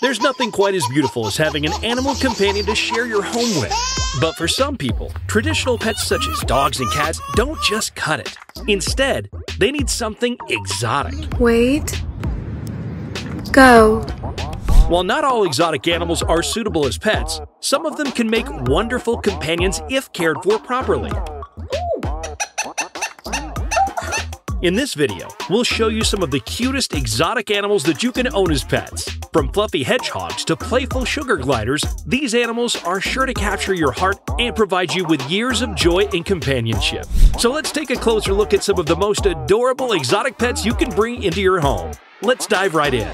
There's nothing quite as beautiful as having an animal companion to share your home with. But for some people, traditional pets such as dogs and cats don't just cut it. Instead, they need something exotic. Wait. Go. While not all exotic animals are suitable as pets, some of them can make wonderful companions if cared for properly. In this video, we'll show you some of the cutest exotic animals that you can own as pets. From fluffy hedgehogs to playful sugar gliders, these animals are sure to capture your heart and provide you with years of joy and companionship. So let's take a closer look at some of the most adorable exotic pets you can bring into your home. Let's dive right in.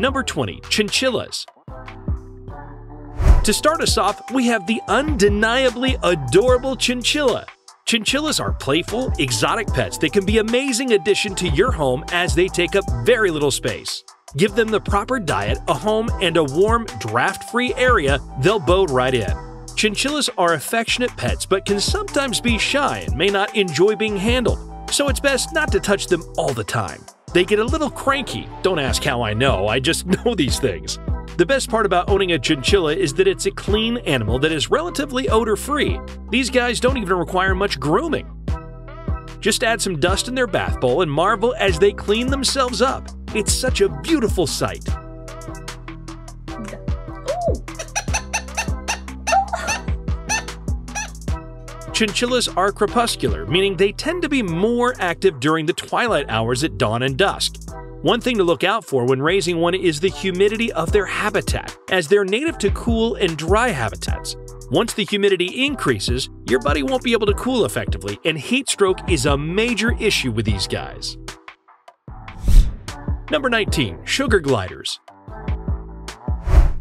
Number 20. Chinchillas. To start us off, we have the undeniably adorable chinchilla. Chinchillas are playful, exotic pets that can be an amazing addition to your home as they take up very little space. Give them the proper diet, a home, and a warm, draft-free area, they'll bode right in. Chinchillas are affectionate pets but can sometimes be shy and may not enjoy being handled, so it's best not to touch them all the time. They get a little cranky. Don't ask how I know, I just know these things. The best part about owning a chinchilla is that it's a clean animal that is relatively odor-free. These guys don't even require much grooming. Just add some dust in their bath bowl and marvel as they clean themselves up. It's such a beautiful sight. Chinchillas are crepuscular, meaning they tend to be more active during the twilight hours at dawn and dusk. One thing to look out for when raising one is the humidity of their habitat, as they're native to cool and dry habitats. Once the humidity increases, your buddy won't be able to cool effectively, and heat stroke is a major issue with these guys. Number 19. Sugar gliders.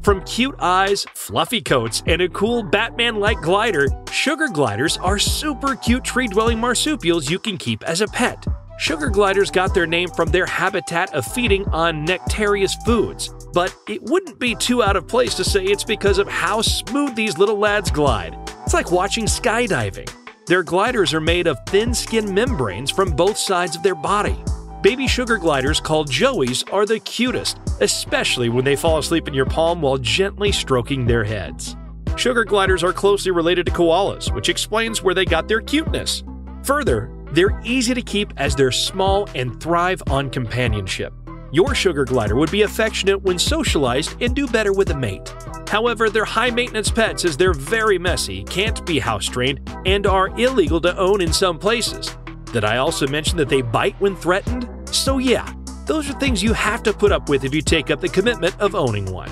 From cute eyes, fluffy coats, and a cool Batman-like glider, sugar gliders are super cute tree-dwelling marsupials you can keep as a pet. Sugar gliders got their name from their habitat of feeding on nectarious foods, but it wouldn't be too out of place to say it's because of how smooth these little lads glide. It's like watching skydiving. Their gliders are made of thin skin membranes from both sides of their body. Baby sugar gliders called joeys are the cutest, especially when they fall asleep in your palm while gently stroking their heads. Sugar gliders are closely related to koalas, which explains where they got their cuteness. Further, they're easy to keep as they're small and thrive on companionship. Your sugar glider would be affectionate when socialized and do better with a mate. However, they're high-maintenance pets as they're very messy, can't be house-trained, and are illegal to own in some places. Did I also mention that they bite when threatened? So yeah, those are things you have to put up with if you take up the commitment of owning one.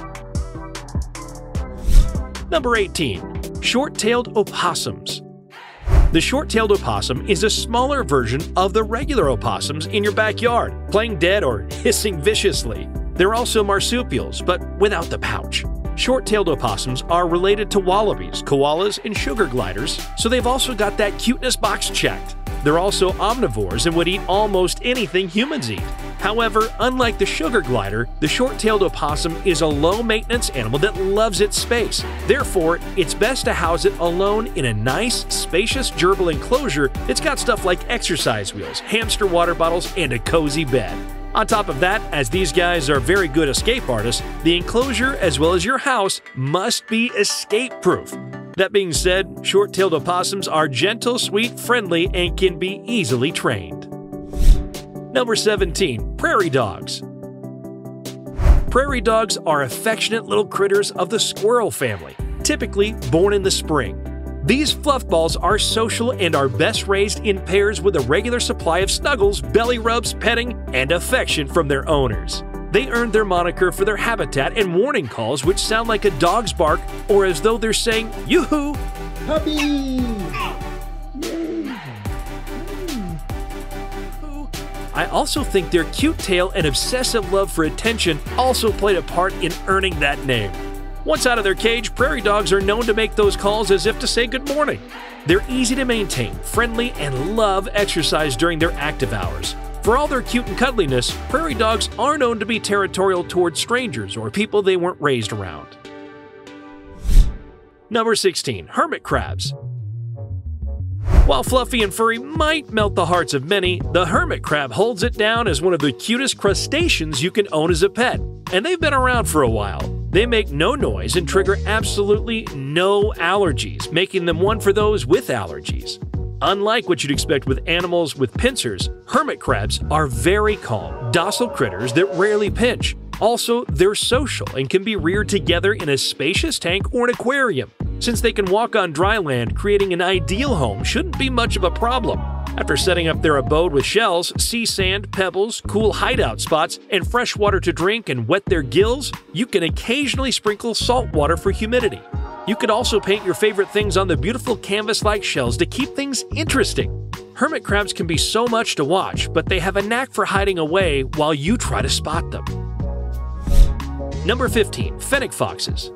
Number 18. Short-tailed opossums. The short-tailed opossum is a smaller version of the regular opossums in your backyard, playing dead or hissing viciously. They're also marsupials, but without the pouch. Short-tailed opossums are related to wallabies, koalas, and sugar gliders, so they've also got that cuteness box checked. They're also omnivores and would eat almost anything humans eat. However, unlike the sugar glider, the short-tailed opossum is a low-maintenance animal that loves its space. Therefore, it's best to house it alone in a nice, spacious gerbil enclosure that's got stuff like exercise wheels, hamster water bottles, and a cozy bed. On top of that, as these guys are very good escape artists, the enclosure as well as your house must be escape-proof. That being said, short-tailed opossums are gentle, sweet, friendly, and can be easily trained. Number 17. Prairie dogs. Prairie dogs are affectionate little critters of the squirrel family, typically born in the spring. These fluffballs are social and are best raised in pairs with a regular supply of snuggles, belly rubs, petting, and affection from their owners. They earned their moniker for their habitat and warning calls which sound like a dog's bark or as though they're saying, "Yoo-hoo! Puppy!" I also think their cute tail and obsessive love for attention also played a part in earning that name. Once out of their cage, prairie dogs are known to make those calls as if to say good morning. They're easy to maintain, friendly, and love exercise during their active hours. For all their cute and cuddliness, prairie dogs are known to be territorial towards strangers or people they weren't raised around. Number 16. Hermit crabs. While fluffy and furry might melt the hearts of many, the hermit crab holds it down as one of the cutest crustaceans you can own as a pet, and they've been around for a while. They make no noise and trigger absolutely no allergies, making them one for those with allergies. Unlike what you'd expect with animals with pincers, hermit crabs are very calm, docile critters that rarely pinch. Also, they're social and can be reared together in a spacious tank or an aquarium. Since they can walk on dry land, creating an ideal home shouldn't be much of a problem. After setting up their abode with shells, sea sand, pebbles, cool hideout spots, and fresh water to drink and wet their gills, you can occasionally sprinkle salt water for humidity. You can also paint your favorite things on the beautiful canvas-like shells to keep things interesting. Hermit crabs can be so much to watch, but they have a knack for hiding away while you try to spot them. Number 15. Fennec foxes.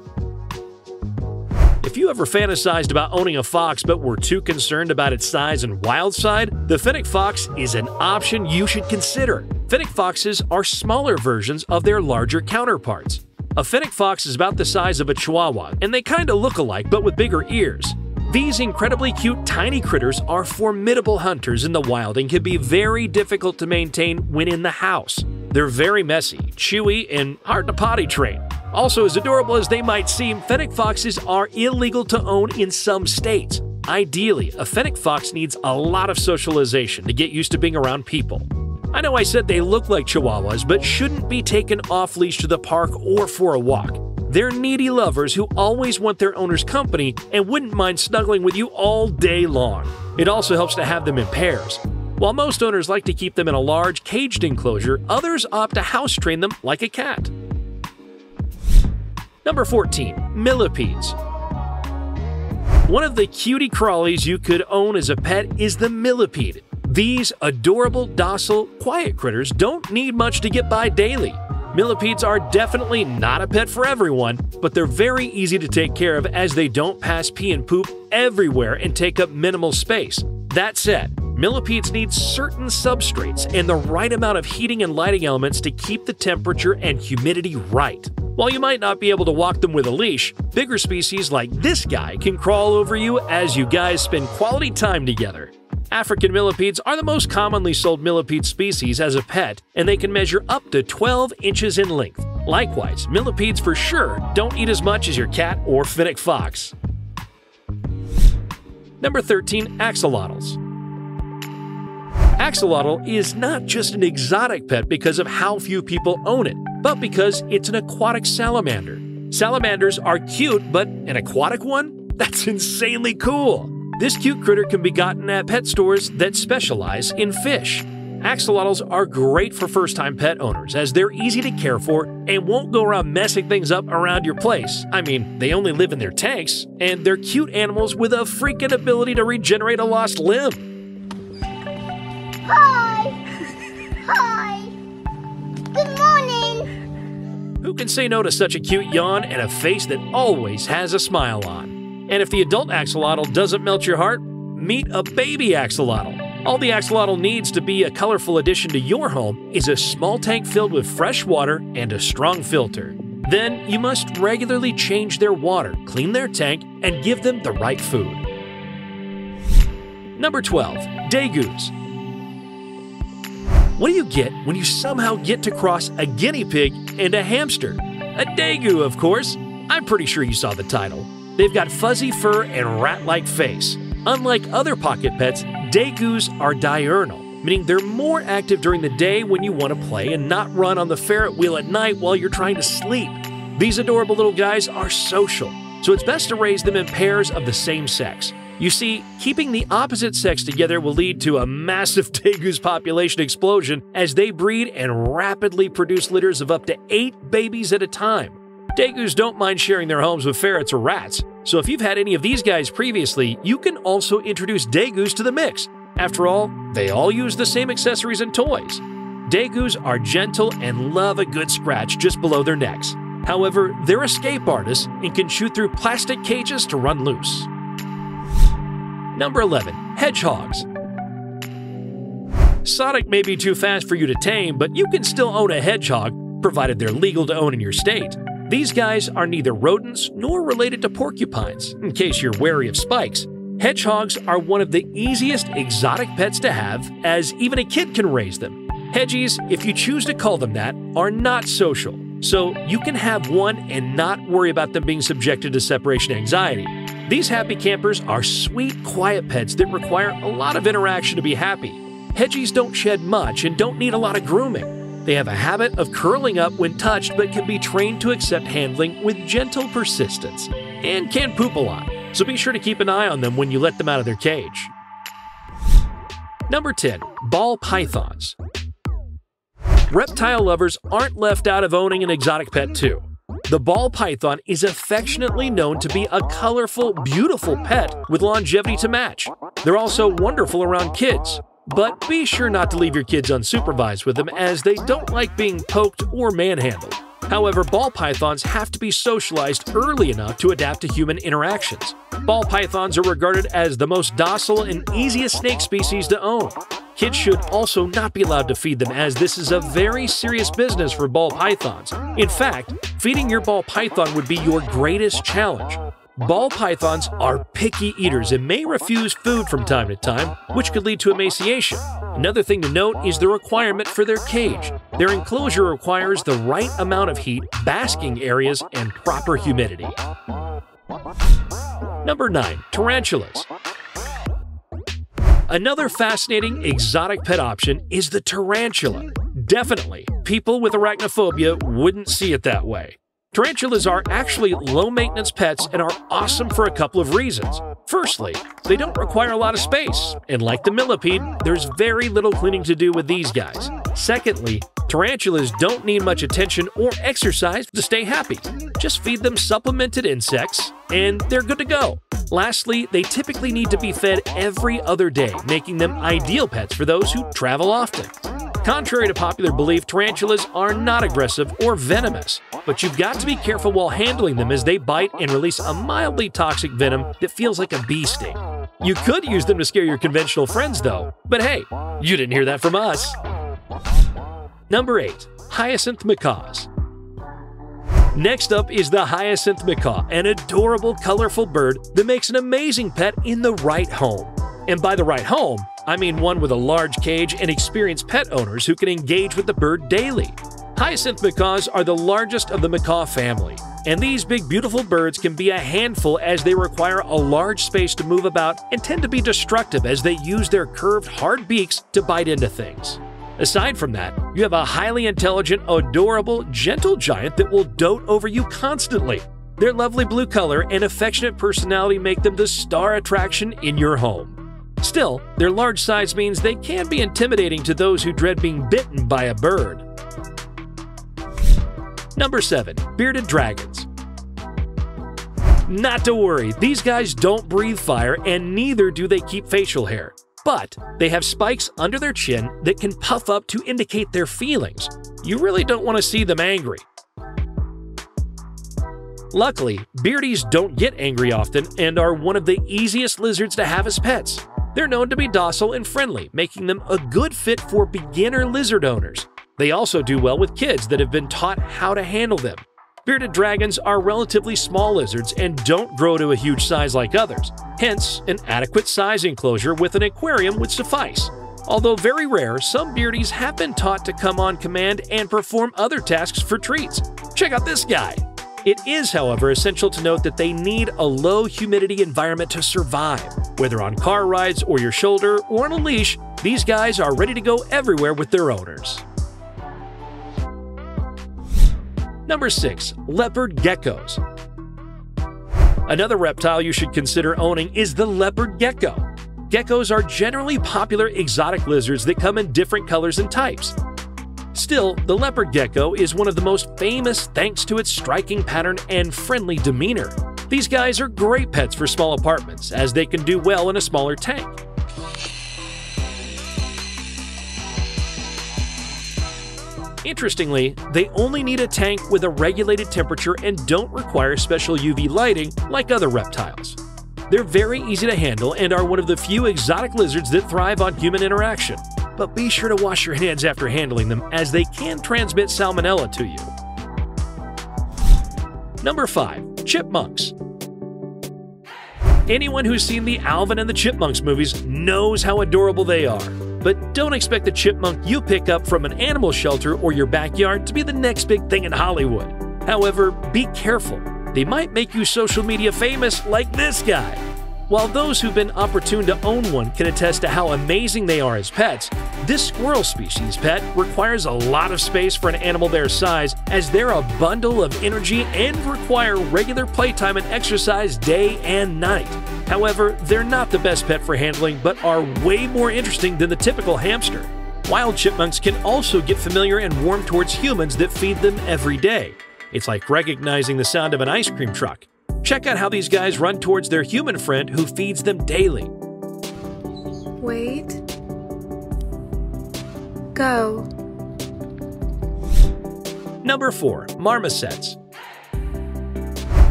If you ever fantasized about owning a fox but were too concerned about its size and wild side, the fennec fox is an option you should consider. Fennec foxes are smaller versions of their larger counterparts. A fennec fox is about the size of a chihuahua, and they kinda look alike but with bigger ears. These incredibly cute tiny critters are formidable hunters in the wild and can be very difficult to maintain when in the house. They're very messy, chewy, and hard to potty train. Also, as adorable as they might seem, fennec foxes are illegal to own in some states. Ideally, a fennec fox needs a lot of socialization to get used to being around people. I know I said they look like chihuahuas, but shouldn't be taken off-leash to the park or for a walk. They're needy lovers who always want their owner's company and wouldn't mind snuggling with you all day long. It also helps to have them in pairs. While most owners like to keep them in a large, caged enclosure, others opt to house train them like a cat. Number 14. Millipedes. One of the cutie crawlies you could own as a pet is the millipede. These adorable, docile, quiet critters don't need much to get by daily. Millipedes are definitely not a pet for everyone, but they're very easy to take care of as they don't pass pee and poop everywhere and take up minimal space. That said, millipedes need certain substrates and the right amount of heating and lighting elements to keep the temperature and humidity right. While you might not be able to walk them with a leash, bigger species like this guy can crawl over you as you guys spend quality time together. African millipedes are the most commonly sold millipede species as a pet, and they can measure up to 12 inches in length. Likewise, millipedes for sure don't eat as much as your cat or fennec fox. Number 13. Axolotls. Axolotl is not just an exotic pet because of how few people own it, but because it's an aquatic salamander. Salamanders are cute, but an aquatic one? That's insanely cool! This cute critter can be gotten at pet stores that specialize in fish. Axolotls are great for first-time pet owners as they're easy to care for and won't go around messing things up around your place. I mean, they only live in their tanks, and they're cute animals with a freaking ability to regenerate a lost limb. Hi! Good morning! Who can say no to such a cute yawn and a face that always has a smile on? And if the adult axolotl doesn't melt your heart, meet a baby axolotl. All the axolotl needs to be a colorful addition to your home is a small tank filled with fresh water and a strong filter. Then you must regularly change their water, clean their tank, and give them the right food. Number 12. Degus. What do you get when you somehow get to cross a guinea pig and a hamster? A Degu, of course. I'm pretty sure you saw the title. They've got fuzzy fur and rat-like face. Unlike other pocket pets, Degus are diurnal, meaning they're more active during the day when you want to play and not run on the ferret wheel at night while you're trying to sleep. These adorable little guys are social, so it's best to raise them in pairs of the same sex. You see, keeping the opposite sex together will lead to a massive Degus population explosion as they breed and rapidly produce litters of up to 8 babies at a time. Degus don't mind sharing their homes with ferrets or rats, so if you've had any of these guys previously, you can also introduce Degus to the mix. After all, they all use the same accessories and toys. Degus are gentle and love a good scratch just below their necks. However, they're escape artists and can shoot through plastic cages to run loose. Number 11. Hedgehogs. Sonic may be too fast for you to tame, but you can still own a hedgehog, provided they're legal to own in your state. These guys are neither rodents nor related to porcupines, in case you're wary of spikes. Hedgehogs are one of the easiest exotic pets to have, as even a kid can raise them. Hedgies, if you choose to call them that, are not social, so you can have one and not worry about them being subjected to separation anxiety. These happy campers are sweet, quiet pets that require a lot of interaction to be happy. Hedgies don't shed much and don't need a lot of grooming. They have a habit of curling up when touched but can be trained to accept handling with gentle persistence and can poop a lot, so be sure to keep an eye on them when you let them out of their cage. Number 10. Ball pythons. Reptile lovers aren't left out of owning an exotic pet too. The ball python is affectionately known to be a colorful, beautiful pet with longevity to match. They're also wonderful around kids, but be sure not to leave your kids unsupervised with them as they don't like being poked or manhandled. However, ball pythons have to be socialized early enough to adapt to human interactions. Ball pythons are regarded as the most docile and easiest snake species to own. Kids should also not be allowed to feed them, as this is a very serious business for ball pythons. In fact, feeding your ball python would be your greatest challenge. Ball pythons are picky eaters and may refuse food from time to time, which could lead to emaciation. Another thing to note is the requirement for their cage. Their enclosure requires the right amount of heat, basking areas, and proper humidity. Number 9. Tarantulas. Another fascinating exotic pet option is the tarantula. Definitely, people with arachnophobia wouldn't see it that way. Tarantulas are actually low-maintenance pets and are awesome for a couple of reasons. Firstly, they don't require a lot of space, and like the millipede, there's very little cleaning to do with these guys. Secondly, tarantulas don't need much attention or exercise to stay happy. Just feed them supplemented insects, and they're good to go. Lastly, they typically need to be fed every other day, making them ideal pets for those who travel often. Contrary to popular belief, tarantulas are not aggressive or venomous, but you've got to be careful while handling them as they bite and release a mildly toxic venom that feels like a bee sting. You could use them to scare your conventional friends though, but hey, you didn't hear that from us. Number 8. Hyacinth macaws. Next up is the hyacinth macaw, an adorable, colorful bird that makes an amazing pet in the right home. And by the right home, I mean one with a large cage and experienced pet owners who can engage with the bird daily. Hyacinth macaws are the largest of the macaw family, and these big, beautiful birds can be a handful as they require a large space to move about and tend to be destructive as they use their curved, hard beaks to bite into things. Aside from that, you have a highly intelligent, adorable, gentle giant that will dote over you constantly. Their lovely blue color and affectionate personality make them the star attraction in your home. Still, their large size means they can be intimidating to those who dread being bitten by a bird. Number 7. Bearded dragons. Not to worry, these guys don't breathe fire and neither do they keep facial hair. But they have spikes under their chin that can puff up to indicate their feelings. You really don't want to see them angry. Luckily, beardies don't get angry often and are one of the easiest lizards to have as pets. They're known to be docile and friendly, making them a good fit for beginner lizard owners. They also do well with kids that have been taught how to handle them. Bearded dragons are relatively small lizards and don't grow to a huge size like others. Hence, an adequate size enclosure with an aquarium would suffice. Although very rare, some beardies have been taught to come on command and perform other tasks for treats. Check out this guy! It is, however, essential to note that they need a low humidity environment to survive. Whether on car rides or your shoulder or on a leash, these guys are ready to go everywhere with their owners. Number 6. Leopard geckos. Another reptile you should consider owning is the leopard gecko. Geckos are generally popular exotic lizards that come in different colors and types. Still, the leopard gecko is one of the most famous thanks to its striking pattern and friendly demeanor. These guys are great pets for small apartments, as they can do well in a smaller tank. Interestingly, they only need a tank with a regulated temperature and don't require special UV lighting like other reptiles. They're very easy to handle and are one of the few exotic lizards that thrive on human interaction. But be sure to wash your hands after handling them as they can transmit salmonella to you. Number 5. Chipmunks. Anyone who's seen the Alvin and the Chipmunks movies knows how adorable they are. But don't expect the chipmunk you pick up from an animal shelter or your backyard to be the next big thing in Hollywood. However, be careful. They might make you social media famous like this guy. While those who've been opportune to own one can attest to how amazing they are as pets, this squirrel species pet requires a lot of space for an animal their size, as they're a bundle of energy and require regular playtime and exercise day and night. However, they're not the best pet for handling, but are way more interesting than the typical hamster. Wild chipmunks can also get familiar and warm towards humans that feed them every day. It's like recognizing the sound of an ice cream truck. Check out how these guys run towards their human friend who feeds them daily. Wait. Go. Number 4. Marmosets.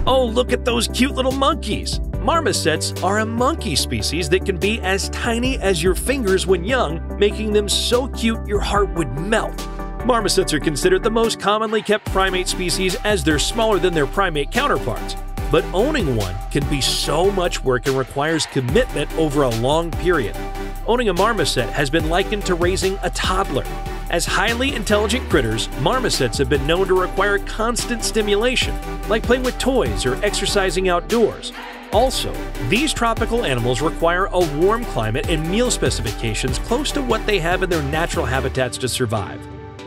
Oh, look at those cute little monkeys! Marmosets are a monkey species that can be as tiny as your fingers when young, making them so cute your heart would melt. Marmosets are considered the most commonly kept primate species as they're smaller than their primate counterparts. But owning one can be so much work and requires commitment over a long period. Owning a marmoset has been likened to raising a toddler. As highly intelligent critters, marmosets have been known to require constant stimulation, like playing with toys or exercising outdoors. Also, these tropical animals require a warm climate and meal specifications close to what they have in their natural habitats to survive.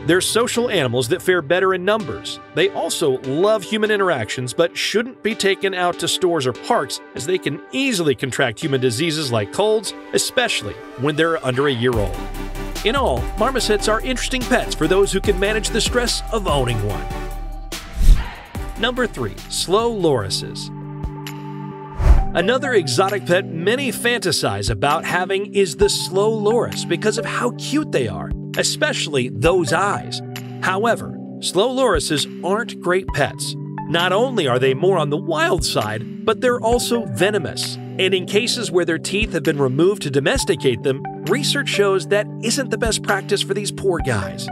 They're social animals that fare better in numbers. They also love human interactions but shouldn't be taken out to stores or parks, as they can easily contract human diseases like colds, especially when they're under a year old. In all, marmosets are interesting pets for those who can manage the stress of owning one. Number 3. Slow lorises. Another exotic pet many fantasize about having is the slow loris because of how cute they are, especially those eyes. However, slow lorises aren't great pets. Not only are they more on the wild side, but they're also venomous. And in cases where their teeth have been removed to domesticate them, research shows that isn't the best practice for these poor guys.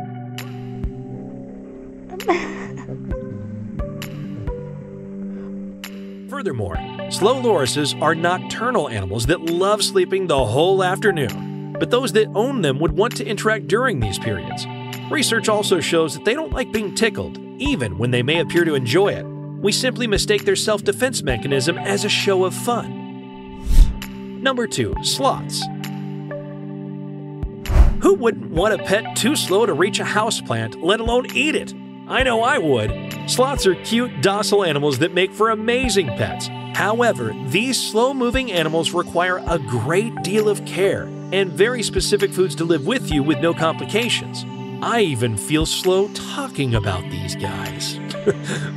Furthermore, slow lorises are nocturnal animals that love sleeping the whole afternoon. But those that own them would want to interact during these periods. Research also shows that they don't like being tickled, even when they may appear to enjoy it. We simply mistake their self-defense mechanism as a show of fun. Number 2. Sloths. Who wouldn't want a pet too slow to reach a houseplant, let alone eat it? I know I would. Sloths are cute, docile animals that make for amazing pets. However, these slow-moving animals require a great deal of care and very specific foods to live with you with no complications. I even feel slow talking about these guys.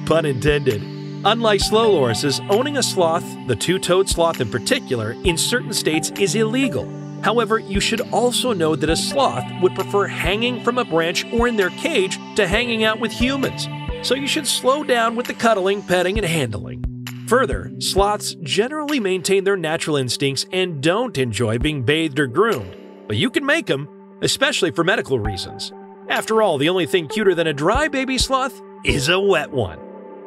Pun intended. Unlike slow lorises, owning a sloth, the two-toed sloth in particular, in certain states is illegal. However, you should also know that a sloth would prefer hanging from a branch or in their cage to hanging out with humans. So you should slow down with the cuddling, petting, and handling. Further, sloths generally maintain their natural instincts and don't enjoy being bathed or groomed, but you can make them, especially for medical reasons. After all, the only thing cuter than a dry baby sloth is a wet one.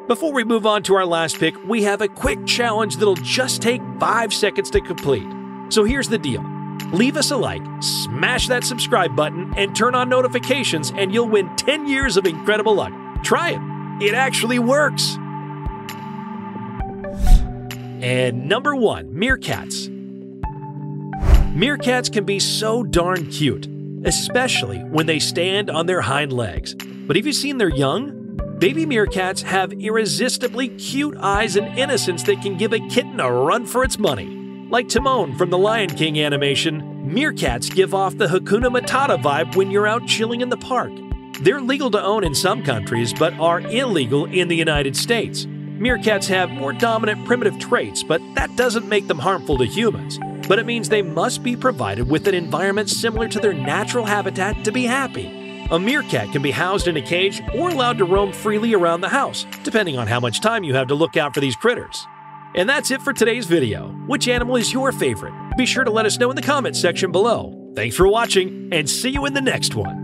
Before we move on to our last pick, we have a quick challenge that'll just take 5 seconds to complete. So here's the deal. Leave us a like, smash that subscribe button, and turn on notifications, and you'll win 10 years of incredible luck. Try it. It actually works. And number 1, meerkats. Meerkats can be so darn cute, especially when they stand on their hind legs. But have you seen their young? Baby meerkats have irresistibly cute eyes and innocence that can give a kitten a run for its money. Like Timon from the Lion King animation, meerkats give off the Hakuna Matata vibe when you're out chilling in the park. They're legal to own in some countries, but are illegal in the United States. Meerkats have more dominant primitive traits, but that doesn't make them harmful to humans. But it means they must be provided with an environment similar to their natural habitat to be happy. A meerkat can be housed in a cage or allowed to roam freely around the house, depending on how much time you have to look out for these critters. And that's it for today's video. Which animal is your favorite? Be sure to let us know in the comments section below. Thanks for watching, and see you in the next one.